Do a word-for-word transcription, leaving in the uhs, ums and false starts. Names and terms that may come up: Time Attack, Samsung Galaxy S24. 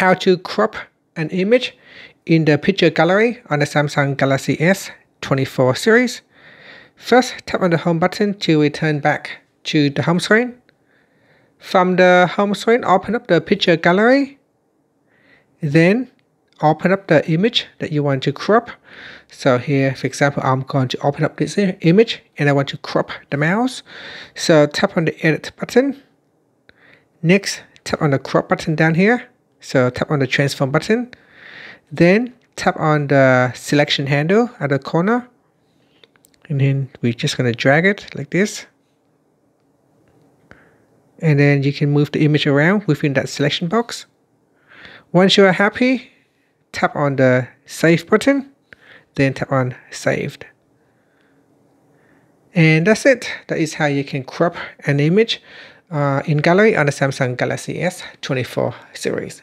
how to crop an image in the picture gallery on the Samsung Galaxy S twenty-four series. First, tap on the home button to return back to the home screen. From the home screen, open up the picture gallery. Then open up the image that you want to crop. So here, for example, I'm going to open up this image and I want to crop the mouse. So tap on the edit button. Next, tap on the crop button down here. So tap on the transform button. Then tap on the selection handle at the corner. And then we're just going to drag it like this. And then you can move the image around within that selection box. Once you are happy, tap on the save button, then tap on saved. And that's it. That is how you can crop an image uh, in gallery on the Samsung Galaxy S twenty-four series.